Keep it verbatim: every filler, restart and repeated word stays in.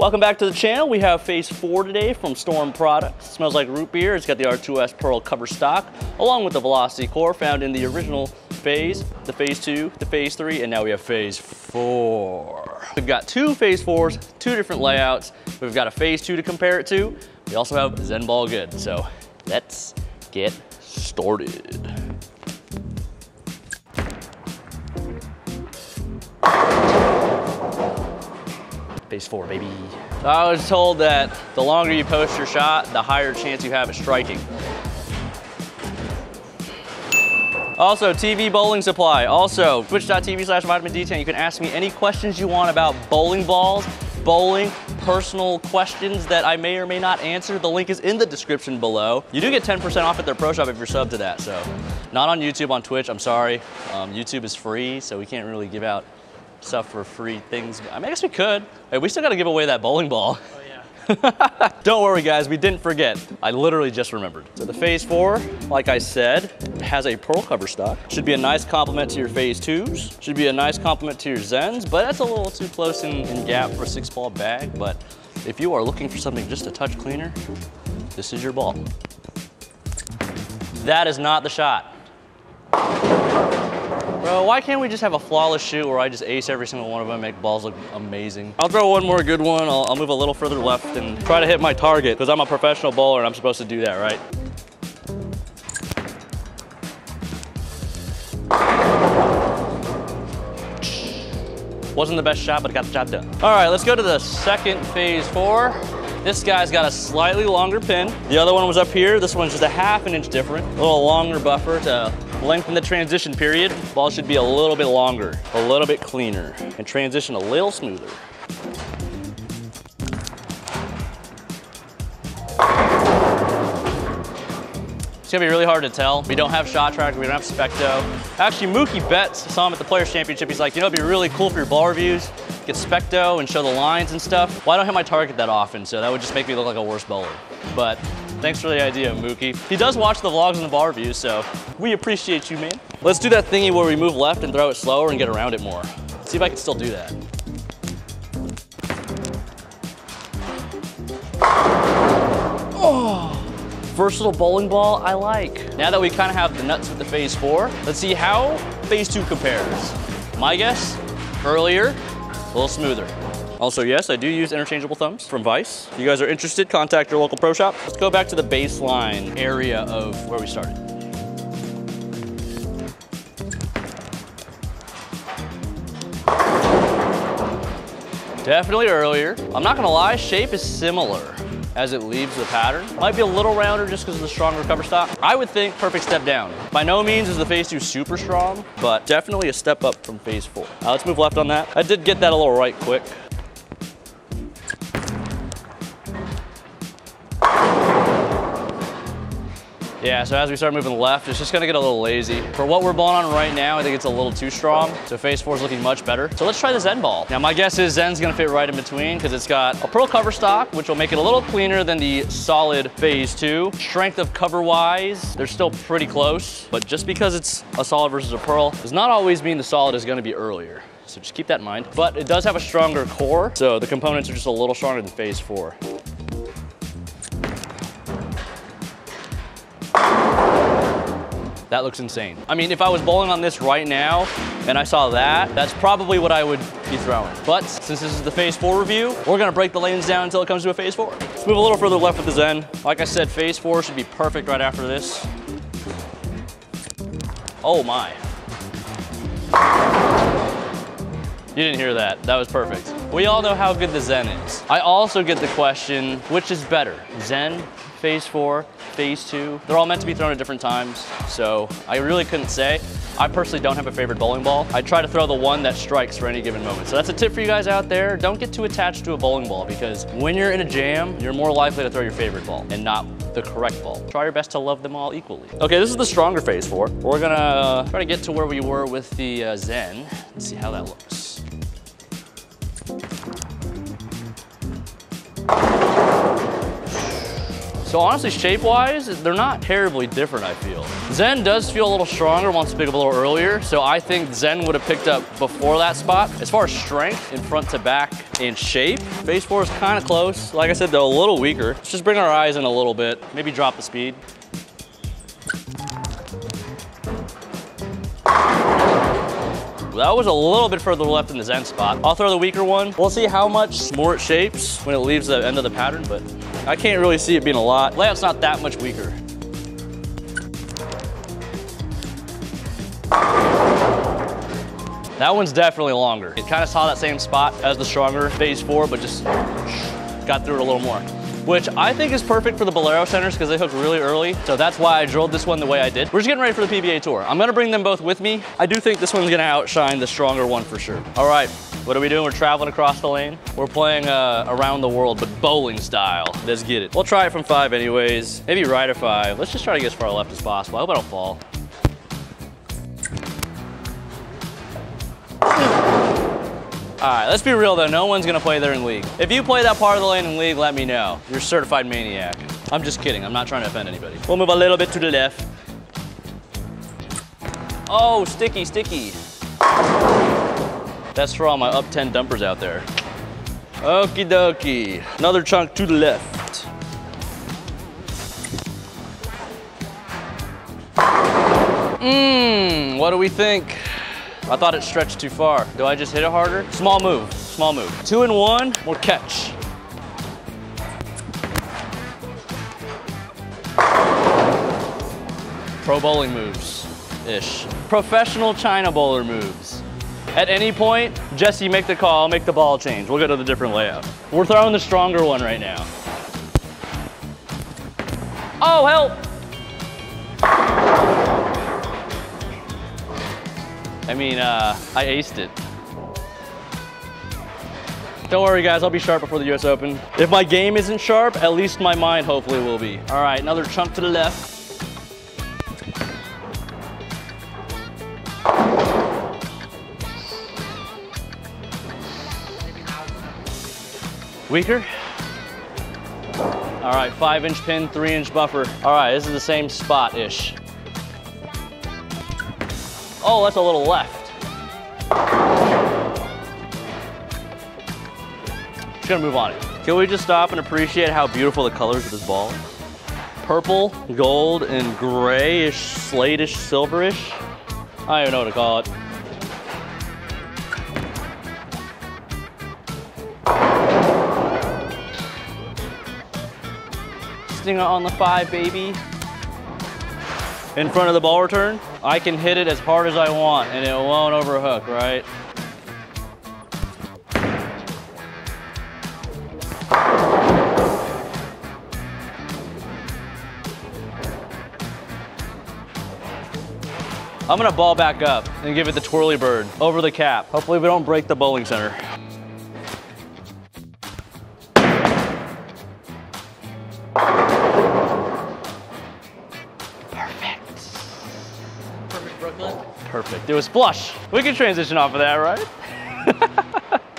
Welcome back to the channel. We have Phaze four today from Storm Products. It smells like root beer. It's got the R two S Pearl cover stock, along with the Velocity Core found in the original Phaze, the Phaze two, the Phaze three, and now we have Phaze four. We've got two Phaze fours, two different layouts. We've got a Phaze two to compare it to. We also have Zenball Good. So let's get started. Phaze four, baby. I was told that the longer you post your shot, the higher chance you have of striking. Also, T V Bowling Supply. Also, twitch.tv slash vitamin D ten. You can ask me any questions you want about bowling balls, bowling, personal questions that I may or may not answer. The link is in the description below. You do get ten percent off at their pro shop if you're subbed to that, so. Not on YouTube, on Twitch, I'm sorry. Um, YouTube is free, so we can't really give out stuff for free things. I mean, I guess we could. Hey, we still gotta give away that bowling ball. Oh yeah. Don't worry guys, we didn't forget. I literally just remembered. So the Phaze four, like I said, has a pearl cover stock. Should be a nice compliment to your Phaze twos. Should be a nice compliment to your Zens, but that's a little too close in, in gap for a six ball bag. But if you are looking for something just a touch cleaner, this is your ball. That is not the shot. Bro, why can't we just have a flawless shoot where I just ace every single one of them, make balls look amazing? I'll throw one more good one. I'll, I'll move a little further left and try to hit my target because I'm a professional bowler and I'm supposed to do that, right? Wasn't the best shot, but got the job done. All right, let's go to the second Phaze four. This guy's got a slightly longer pin. The other one was up here. This one's just a half an inch different. A little longer buffer to lengthen the transition period. Ball should be a little bit longer, a little bit cleaner, and transition a little smoother. It's gonna be really hard to tell. We don't have shot tracker, we don't have Specto. Actually, Mookie Betts, saw him at the Players' Championship. He's like, you know, it'd be really cool for your ball reviews, get Specto and show the lines and stuff. Well, I don't hit my target that often, so that would just make me look like a worse bowler. But thanks for the idea, Mookie. He does watch the vlogs and the ball reviews, so we appreciate you, man. Let's do that thingy where we move left and throw it slower and get around it more. See if I can still do that. Oh, versatile bowling ball, I like. Now that we kind of have the nuts with the Phaze four, let's see how Phaze two compares. My guess, earlier, a little smoother. Also, yes, I do use interchangeable thumbs from Vice. If you guys are interested, contact your local pro shop. Let's go back to the baseline area of where we started. Definitely earlier. I'm not gonna lie, shape is similar as it leaves the pattern. Might be a little rounder just because of the stronger cover stock. I would think perfect step down. By no means is the Phaze two super strong, but definitely a step up from Phaze four. Uh, let's move left on that. I did get that a little right quick. Yeah, so as we start moving left, it's just gonna get a little lazy. For what we're balling on right now, I think it's a little too strong. So Phaze four is looking much better. So let's try the Zen ball. Now my guess is Zen's gonna fit right in between because it's got a pearl cover stock, which will make it a little cleaner than the solid Phaze two. Strength of cover wise, they're still pretty close, but just because it's a solid versus a pearl does not always mean the solid is gonna be earlier. So just keep that in mind. But it does have a stronger core, so the components are just a little stronger than Phaze four. That looks insane. I mean, if I was bowling on this right now and I saw that, that's probably what I would be throwing. But since this is the Phaze four review, we're gonna break the lanes down until it comes to a Phaze four. Let's move a little further left with the Zen. Like I said, Phaze four should be perfect right after this. Oh my. You didn't hear that, that was perfect. We all know how good the Zen is. I also get the question, which is better, Zen, Phaze four, Phaze two. They're all meant to be thrown at different times, so I really couldn't say. I personally don't have a favorite bowling ball. I try to throw the one that strikes for any given moment. So that's a tip for you guys out there. Don't get too attached to a bowling ball because when you're in a jam, you're more likely to throw your favorite ball and not the correct ball. Try your best to love them all equally. Okay, this is the stronger Phaze four. We're gonna try to get to where we were with the uh, Zen. Let's see how that looks. So honestly, shape-wise, they're not terribly different, I feel. Zen does feel a little stronger, wants to pick up a little earlier, so I think Zen would have picked up before that spot. As far as strength in front to back and shape, Phaze four is kind of close. Like I said, they're a little weaker. Let's just bring our eyes in a little bit, maybe drop the speed. That was a little bit further left in the Zen spot. I'll throw the weaker one. We'll see how much more it shapes when it leaves the end of the pattern, but I can't really see it being a lot. Layout's not that much weaker. That one's definitely longer. It kind of saw that same spot as the stronger Phaze four, but just got through it a little more, which I think is perfect for the Bolero centers because they hook really early. So that's why I drilled this one the way I did. We're just getting ready for the P B A tour. I'm gonna bring them both with me. I do think this one's gonna outshine the stronger one for sure. All right, what are we doing? We're traveling across the lane. We're playing uh, around the world, but bowling style. Let's get it. We'll try it from five anyways. Maybe right or five. Let's just try to get as far left as possible. I hope I don't fall. All right, let's be real though, no one's gonna play there in league. If you play that part of the lane in league, let me know. You're a certified maniac. I'm just kidding, I'm not trying to offend anybody. We'll move a little bit to the left. Oh, sticky, sticky. That's for all my up ten dumpers out there. Okie dokie. Another chunk to the left. Mmm, what do we think? I thought it stretched too far. Do I just hit it harder? Small move, small move. Two and one, we'll catch. Pro bowling moves-ish. Professional China bowler moves. At any point, Jesse, make the call, make the ball change. We'll go to the different layout. We're throwing the stronger one right now. Oh, help! I mean, uh, I aced it. Don't worry guys, I'll be sharp before the U S Open. If my game isn't sharp, at least my mind hopefully will be. All right, another chunk to the left. Weaker. All right, five inch pin, three inch buffer. All right, this is the same spot-ish. Oh, that's a little left. Just gonna move on it. Can we just stop and appreciate how beautiful the colors of this ball? Purple, gold, and grayish, slate-ish, silverish. I don't even know what to call it. Stinger on the five, baby. In front of the ball return, I can hit it as hard as I want and it won't overhook, right? I'm gonna ball back up and give it the twirly bird over the cap. Hopefully we don't break the bowling center. Perfect. It was flush. We can transition off of that, right?